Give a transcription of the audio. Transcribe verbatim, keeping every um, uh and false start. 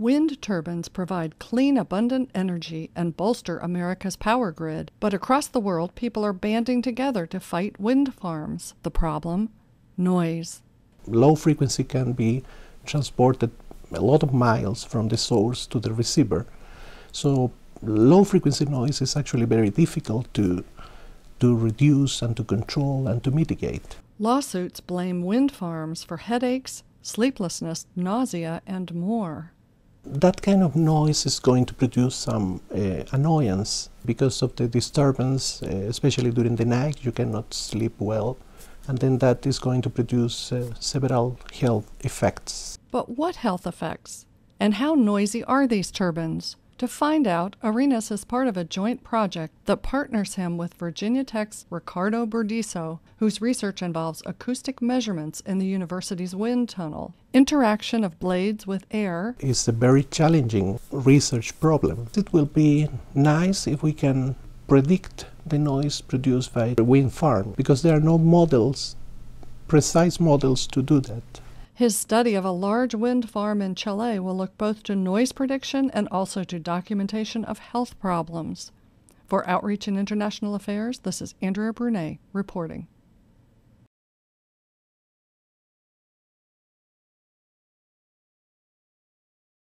Wind turbines provide clean, abundant energy and bolster America's power grid, but across the world people are banding together to fight wind farms. The problem? Noise. Low frequency can be transported a lot of miles from the source to the receiver. So low frequency noise is actually very difficult to, to reduce and to control and to mitigate. Lawsuits blame wind farms for headaches, sleeplessness, nausea, and more. That kind of noise is going to produce some uh, annoyance because of the disturbance, uh, especially during the night. You cannot sleep well, and then that is going to produce uh, several health effects. But what health effects? And how noisy are these turbines? To find out, Arenas is part of a joint project that partners him with Virginia Tech's Ricardo Burdisso, whose research involves acoustic measurements in the university's wind tunnel. Interaction of blades with air is a very challenging research problem. It will be nice if we can predict the noise produced by a wind farm, because there are no models, precise models to do that. His study of a large wind farm in Chile will look both to noise prediction and also to documentation of health problems. For Outreach and International Affairs, this is Andrea Brunet reporting.